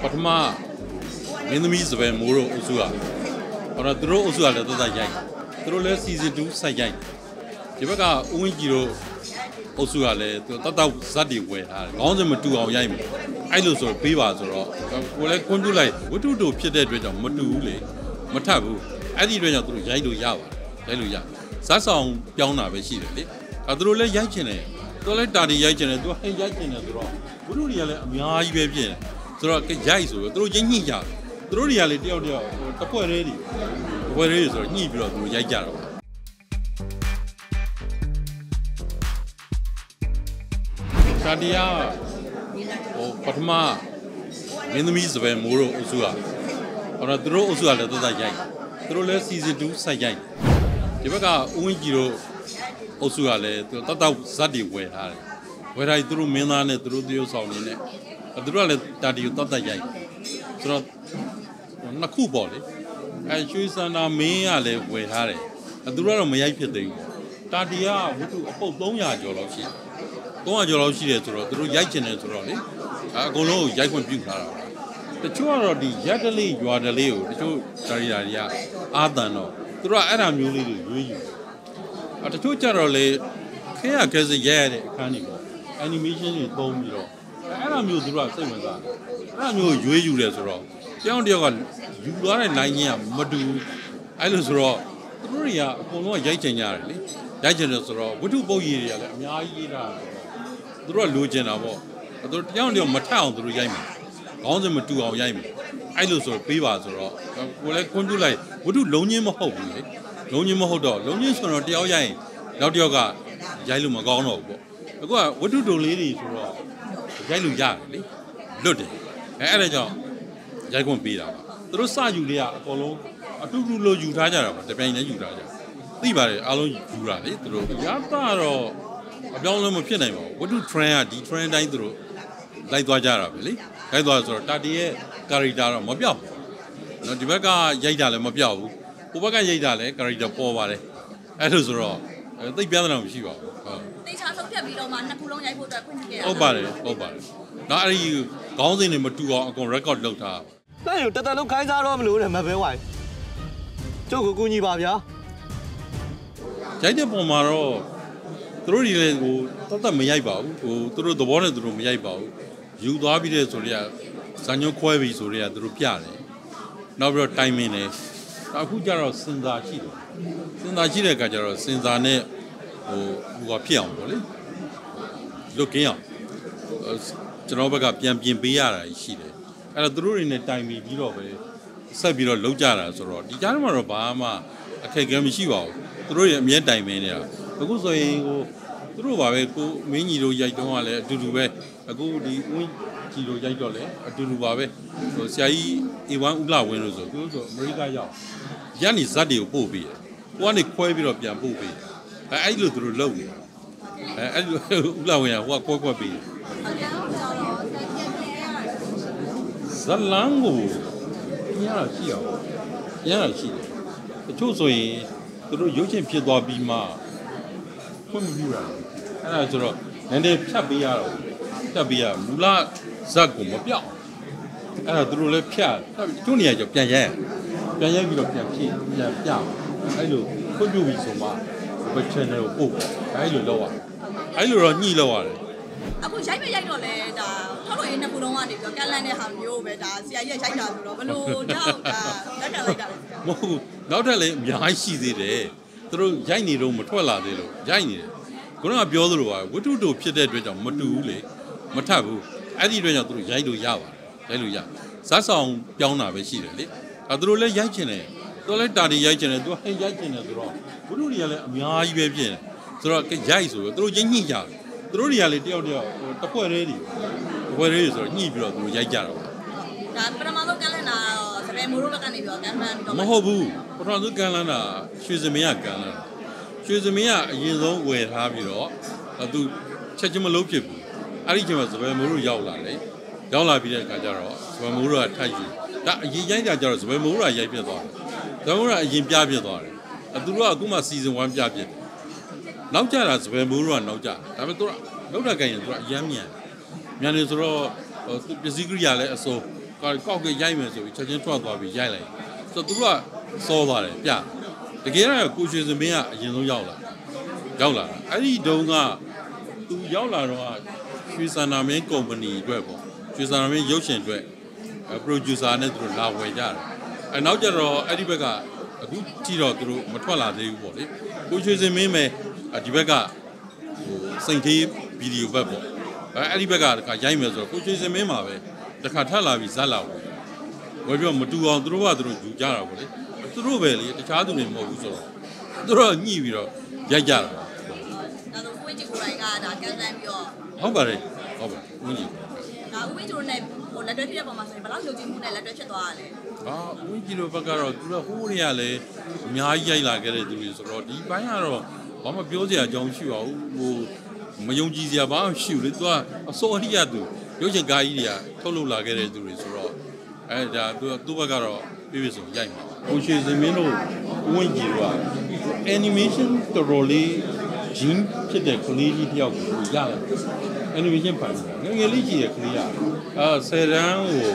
ပထမမင်းသမီးစပယ်မိုးတို့အုပ်စုကဟောတော့သူတို့အုပ်စုကလည်းတော်တော်ရိုက်သူတို့လည်း season 2 site ရိုက်ဒီဘက်ကဦးဝင်းကြီးတို့အုပ်စုကလည်းသူတတ်တော့ဇက်တွေဝယ်ထားတယ်ခေါင်းစဉ်မတူအောင်ရိုက်မယ်အဲ့လိုဆိုပေးပါဆိုတော့ကိုလည်းကွန်းတူးလိုက်ဝတ္ထုတို့ဖြစ်တဲ့အတွက်ကြောင့်မတူဘူးလေမထပ်ဘူးအဲ့ဒီအတွက်ကြောင့်သူတို့ရိုက်လို့ရပါတယ်ရိုက်လို့ရဇက်ဆောင်ပြောင်းတာပဲရှိတယ်လေအဲသူတို့လည်းရိုက်ချင်တယ်သူလည်းတာတွေရိုက်ချင်တယ်သူဟဲ့ရိုက်ချင်တယ်ဆိုတော့ဝတ္ထုတွေကလည်းအများကြီးပဲဖြစ်တယ်ဆိုတော့ရိုက်ဆိုတော့သူတို့ညှိကြတယ်သူတို့တွေကလည်းတယောက်တယောက်တစ်ဖွဲ့လေးတွေတစ်ဖွဲ့လေးဆိုတော့ညှိပြီးတော့သူတို့ရိုက်ကြတော့တာတရားပထမမင်းသမီးစပယ်မိုးတို့အုပ်စုကဟောတော့သူတို့အုပ်စုကလည်းတော်တော်ရိုက်သူတို့လည်း season 2 site ရိုက်ဒီဘက်ကဦးဝင်းကြီးတို့အုပ်စုကလည်းတတ်တော့ဇက်တွေဝယ်ထားတယ်ဝယ်ထားပြီးသူတို့မင်းသားနဲ့သူတို့တရုပ်ဆောင်နေနဲ့သူတို့ကလည်းတာတီကိုတတ်တတ်ရိုက်ဆိုတော့နှစ်ခုပေါ့လေအဲရွှေစန္ဒာမင်းကလည်းဝယ်ထားတယ်သူတို့ကတော့မရိုက်ဖြစ်သေးဘူးတာတီကဝတ္ထုအပုတ်300ကျော်လောက်ရှိတယ်300ကျော်လောက်ရှိတယ်ဆိုတော့သူတို့ရိုက်ချင်တယ်ဆိုတော့လေအကုန်လုံးကိုရိုက်ခွင့်ပြုထားတာပါတချို့ကတော့ဒီရက်တလေးရွာတလေးကိုတချို့ဒါရီတွေကအာသန်တော့သူတို့ကအဲ့ဒါမျိုးလေးတွေရွေးယူအတချို့ကြတော့လေခဲရခဲစရဲရတဲ့အခန်းတွေပေါ့ animation တွေသုံးပြီးတော့အဲ့ဒါမျိုးသူတို့ကစိတ်ဝင်စားအဲ့ဒါမျိုးကိုရွေးယူတယ်ဆိုတော့တယောက်တယောက်ကယူသွားတဲ့ line ကြီးကမတူအဲ့လိုဆိုတော့သူတို့တွေကအကုန်လုံးကရိုက်ချင်ကြတယ်လေရိုက်ချင်တယ်ဆိုတော့ဝတ္ထုပုတ်ရည်တွေကလည်းအများကြီးရေးတာသူတို့ကလိုချင်တာပေါ့သူတို့တယောက်တယောက်မထအောင်သူတို့ရိုက်မယ်ခေါင်းစဉ်မတူအောင်ရိုက်မယ်အဲ့လိုဆိုပေးပါဆိုတော့ကိုလည်းကွန်းတူးလိုက်ဝတ္ထုလုံးချင်းမဟုတ်ဘူးလေလုံးချင်းမဟုတ်တော့လုံးချင်းဆိုတော့တယောက်ရိုက်ရင်နောက်တယောက်ကရိုက်လို့မကောင်းတော့ဘူးပေါ့အခုကဝတ္ထုတုံလေးတွေဆိုတော့ရိုက်လို့ရတယ်လေလွတ်တယ်အဲ့ဒါကြောင့်ရိုက်ခွင့်ပေးတာပါသူတို့စယူလေးကအကုန်လုံးအတူတူလိုယူထားကြတာပါတပြိုင်တည်းယူထားကြသိပါတယ်အားလုံးယူတာလေသူတို့ရတာတော့အပြောင်းလဲမဖြစ်နိုင်ပါဘူးဝတ္ထု trend ကဒီ trend တိုင်းသူတို့လိုက်သွားကြတာပဲလေလိုက်သွားဆိုတော့တာတီရဲ့ character တော့မပြောက်ဘူးเนาะဒီဘက်ကရိုက်တာလည်းမပြောက်ဘူးဟိုဘက်ကရိုက်တာလည်း character ပေါ်ပါတယ်အဲ့လိုဆိုတော့သိပ်ပြဿနာမရှိပါဘူးဟုတ်သိချာဆုံးဖြတ်ပြီးတော့မှနှစ်ခုလုံးရိုက်ဖို့အတွက်ခွင့်ပြုခဲ့တာဟုတ်ပါတယ်ဟုတ်ပါတယ်เนาะအဲ့ဒီခေါင်းစဉ်တွေမတူအောင်အကုန် record လုပ်ထားတာတဲ့တော်တော်လုံးခိုင်းစားတော့မလို့တဲ့မပဲဝိုင်ကျုပ်ကိုကူညီပါဗျာရိုက်တဲ့ပုံမှာတော့သူတို့ဒီလေကိုတတ်တတ်မရိုက်ပါဘူးဟိုသူတို့သဘောနဲ့သူတို့မရိုက်ပါဘူးယူသွားပြီးတဲ့ဆိုတော့ဇာညွန့်ခွဲပြီးဆိုတော့သူတို့ပြတယ်နောက်ပြီးတော့ timing လဲအခုကျတော့စင်စာရှိတယ်စင်စာရှိတဲ့အခါကျတော့စင်စာနဲ့ဟိုကဖြစ်အောင်ပေါ့လေလုတ်ကင်းအောင်ကျွန်တော်ဘက်ကပြန်ပြင်ပေးရတာရှိတယ်အဲ့တော့သူတို့တွေနဲ့တိုင်ပြီးတော့ပဲဆက်ပြီးတော့လုတ်ကြတာဆိုတော့ဒီကြားထဲမှာတော့ဘာမှအခက်အခဲမရှိပါဘူးသူတို့ရဲ့အမြဲတိုင်ပင်နေတာအခုဆိုရင်ဟိုသူတို့ပါပဲကိုမင်းကြီးတို့ရိုက်တော့လည်းအတူတူပဲအခုဒီဦးကြီးတို့ရိုက်တော့လည်းအတူတူပါပဲဟိုဆရာကြီး A1 ဦးလာဝင်းလို့ဆိုသူတို့ဆိုအမေရိကရောက်ရန်နေဇက်တွေကိုပို့ပြီးတယ်ကိုကနေခွဲပြီးတော့ပြန်ပို့ပြီးအဲ့လိုသူတို့လုပ်နေအဲ့လိုဦးလာဝင်းကဟိုကကွက်ကွက်ပြီးဇက်လန်းကိုပြန်ရရှိအောင်ပြန်ရရှိတယ်တချို့ဆိုရင်သူတို့ရုပ်ရှင်ဖြစ်သွားပြီးမှဖွင့်မပြူတာအဲ့ဒါဆိုတော့နည်းနည်းဖြတ်ပေးရတော့ဖြတ်ပေးရမူလဇက်ကိုမပြောက်အဲ့ဒါသူတို့လည်းဖြတ်သူ့နေရာကျပြန်ရဲပြန်ရဲပြီးတော့ပြန်ဖြည့်ပြန်ပြအဲ့လိုဖွင့်ပြူပြီးဆိုမှဘယ် channel ကိုပို့အဲ့လိုလောက်ရအဲ့လိုတော့ညှိလောက်ရတယ်အခုရိုက်မရိုက်တော့လဲဒါထောက်လို့ရင်းနှစ်ခုလုံးကနေပြီးတော့ကန်လန့်တဲ့ဟာမျိုးပဲဒါဆရာကြီးရိုက်တာဆိုတော့ဘလို့တော့ဒါလက်တက်လိုက်တာမဟုတ်နောက်ထပ်လည်းအများကြီးရှိသေးတယ်သူတို့ရိုက်နေတော့မထွက်လာသေးလို့ရိုက်နေတယ်ခုနကပြောသလိုပါဝတ္ထုတို့ဖြစ်တဲ့အတွက်ကြောင့်မတူဘူးလေမထပ်ဘူးအဲ့ဒီအတွက်ကြောင့်သူတို့ရိုက်လို့ရပါတယ်ရိုက်လို့ရဇက်ဆောင်ပြောင်းတာပဲရှိတယ်လေအဲသူတို့လည်းရိုက်ချင်တယ်သူတို့လည်းတာတီရိုက်ချင်တယ်သူဟဲ့ရိုက်ချင်တယ်ဆိုတော့ဝတ္ထုတွေကလည်းအများကြီးပဲဖြစ်တယ်ဆိုတော့ရိုက်ဆိုတော့သူတို့ညှိကြတယ်သူတို့တွေကလေတယောက်တယောက်တစ်ဖွဲ့လေးတွေတစ်ဖွဲ့လေးဆိုတော့ညှိပြီးတော့သူတို့ရိုက်ကြတာပါဒါပထမဆုံးကန်လန်းတာစပယ်မိုးတို့ဘက်ကနေပြီးတော့ကန်လန်းပြီးတော့မဟုတ်ဘူးပထမဆုံးကန်လန်းတာရွှေစမင်းကကန်လန်းရွှေစမင်းကအရင်ဆုံးဝယ်ထားပြီးတော့သူချက်ချင်းမလုံးဖြစ်ဘူးအဲ့ဒီချိန်မှာစပယ်မိုးတို့ရောက်လာတယ်ရောက်လာပြီးတဲ့အခါကျတော့စပယ်မိုးတို့ကထိုက်ယူဒါအရင်ရိုက်တာကျတော့စပယ်မိုးတို့ကရိုက်ပြစ်သွားတယ်စပယ်မိုးတို့ကအရင်ပြပြစ်သွားတယ်သူတို့ကအခုမှ season 1 ပြပြစ်နောက်ကြတာစပယ်မိုးတို့ကနောက်ကြဒါပေမဲ့သူကလောက်တာကရင်သူကအယမ်းမြန်နေဆိုတော့ပစ္စည်းကိရိယာလည်းအစိုး ကောက်ကြီးရိုက်မယ်ဆိုပြီးချက်ချင်းထွက်သွားပြီးရိုက်လိုက်ဆိုတော့သူကစောသွားတယ်ပြတကယ်တော့ကိုရွှေစမင်းကအရင်ဆုံးရောက်လာအဲ့ဒီတုန်းကသူရောက်လာတော့ရွှေစန္ဒာမင်းကုမ္ပဏီအတွက်ပေါ့ရွှေစန္ဒာမင်းရုပ်ရှင်အတွက် producer နဲ့သူတို့လာဝယ်ကြတယ်အဲ့နောက်ကျတော့အဲ့ဒီဘက်ကအခုထိတော့သူတို့မထွက်လာသေးဘူးပေါ့လေကိုရွှေစမင်းမယ်ဒီဘက်ကဟိုစိန်သေးဗီဒီယိုဘက်ပေါ့အဲ့ဒီဘက်ကတခါရိုက်မယ်ဆိုတော့ကိုရွှေစမင်းမှာပဲတခါထပ်လာပြီးဇက်လာဝင်ဝယ်ပြောမတူအောင်သူတို့ကသူတို့ယူကြတာပေါ့လေသူတို့ပဲလေတခြားသူတွေမဟုတ်ဘူးဆိုတော့သူတို့ညှိပြီးတော့ရိုက်ကြတာဒါဆိုဦးဝင်းကြီးကိုယ်တိုင်ကဒါကန့်လန့်ပြီးတော့ဟုတ်ပါတယ်ဦးကြီးဒါဦးဝင်းကြီးတို့နဲ့ဟိုလက်တွဲဖြစ်တဲ့ပုံမှာဆိုရင်ဘယ်လောက်ယုံကြည်မှုနဲ့လက်တွဲဖြစ်သွားရလဲဟာဦးကြီးတို့ဘက်ကတော့သူတို့ဟိုးတွေကလည်းအများကြီးရိုက်လာခဲ့တဲ့သူတွေဆိုတော့ဒီပိုင်းကတော့ဘာမှပြောစရာအကြောင်းရှိပါဘူးဟိုမယုံကြည်စရာဘာမှရှိဘူးလေသူကအစောအထိရသူရုပ်ရှင်ကားကြီးတွေကထုတ်လုပ်လာခဲ့တဲ့သူတွေဆိုတော့အဲဒါသူ့ဘက်ကတော့ပြည့်ပြည့်စုံရိုက်မှာကိုရွှေစမင်းတို့ဦးဝင်းကြီးတို့က animation တော်တော်လေးဂျင်းဖြစ်တဲ့ကလေးကြီးတယောက်ကိုရတယ် animation ပါငငယ်လေးကြီးရဲ့ကလေးရအဲဆယ်တန်းကို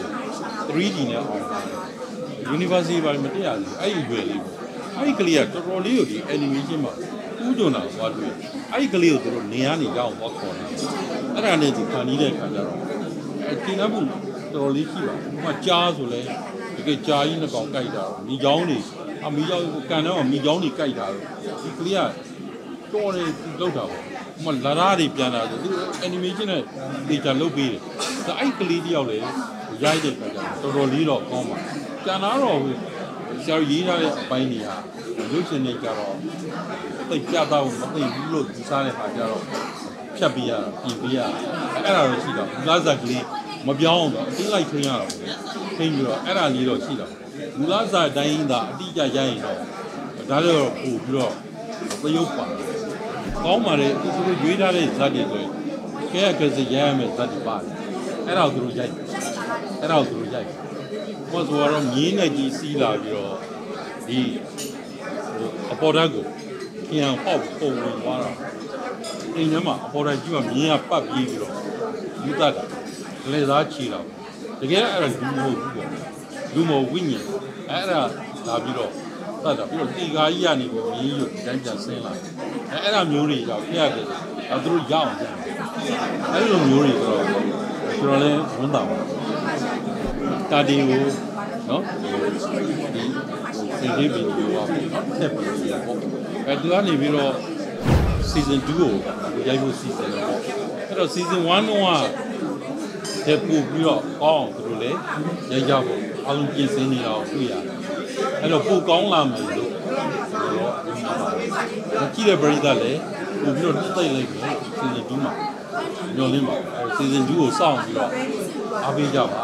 3D နဲ့ University ဘာမှမတရဘူးအဲ့ဒီရွယ်လေးပေါ့အဲ့ဒီကလေးကတော်တော်လေးကိုဒီ animation မှာဦးကျွန်တော်သွားတွေ့အဲ့ဒီကလေးကိုသူတို့နေရနေကြအောင်သွားခေါ်တယ်အဲ့ဒါနဲ့သူခံနေတဲ့ခါကျတော့ဒီနောက်ဘူးတော်လေးရှိပါဘူးဟိုကကြားဆိုလဲတကယ်ကြားကြီးနှစ်ကောင်ကြိုက်တာမိချောင်းတွေအမိချောင်းကိုကန်တော့မိချောင်းတွေကြိုက်တာဒီကလေးကတော်တယ်လောက်တာပေါ့ဟိုလာရာတွေပြန်လာဆိုသူ animation နဲ့တေချာလုပ်ပေးတယ်ဒါအဲ့ကလေးတယောက်လေရိုက်တဲ့ခါကျတော့တော်တော်လေးတော့ကောင်းပါကျန်တော့ဆရာရေးထားတဲ့အပိုင်းတွေဟာရုပ်ရှင်တွေကတော့သိကြတာကိုမသိဘူးလို့ယူဆတဲ့ခါကျတော့ဖြတ်ပြီးရပြင်ပြီးရအဲ့ဒါတော့ရှိတော့မူလဇာတ်ကလေးမပြောင်းတော့အတိလိုက်ထိန်းရတော့ထိန်းပြီးတော့အဲ့ဒါလေးတော့ရှိတော့မူလဇာတ်တိုင်းသာအတိကျရရင်တော့ဒါလည်းတော့ပို့ပြီးတော့သရုပ်ပါကောင်းပါလေသူတို့ရွေးထားတဲ့ဇာတ်တွေဆိုရင်ကဲကဲစရမ်းမဲ့ဇာတ်တွေပါတယ်အဲ့ဒါကိုသူတို့ရိုက်အဲ့ဒါကိုသူတို့ရိုက်ဘောဆိုတော့မြင်းနဲ့ကြီးစီးလာပြီးတော့ဒီအပေါ်ဓာတ်ကိုခင်အောင်ပေါက်ပုံဝင်သွားတာအိမ်ထဲမှာအပေါ်ဓာတ်ကြီးကမြင်းကပတ်ပြေးပြီးတော့ယူတတ်တာလေသားချီတော့တကယ်အဲ့ဒါလူမဟုတ်ဘူးပေါ့လူမဟုတ်ဝိညာဉ်အဲ့ဒါလာပြီးတော့တတ်တာပြီးတော့တီကာကြီးကနေပြီးမြင်းကိုတန်းပြန်ဆင်းလာတယ်အဲ့ဒါမျိုးတွေကြောင့်ဖျက်တယ်ဒါသူတို့ရအောင်ပြန်အဲ့လိုမျိုးတွေဆိုတော့ကျွန်တော်လည်းဝန်တာပါတာဒီကိုနော်ဒီစီဒီဗီဒီယိုကတက်ပြီးတော့အဲ့ဒါကနေပြီးတော့ season 2ကိုရိုက်ဖို့ season ပေါ့အဲ့တော့ season 1ကတက်ပြီးတော့အောင်သူတို့လည်းရိုက်ကြဖို့အလုံးပြင်ဆင်နေတာကိုတွေ့ရတယ်အဲ့တော့ပိုကောင်းလာမယ်လို့တော့ကြည့်တဲ့ပရိသတ်လည်းပိုပြီးတော့တိတ်လိုက်မယ် season 2မှာညှော်လင်းပါ season 2ကိုစောင့်ပြီးတော့အားပေးကြပါ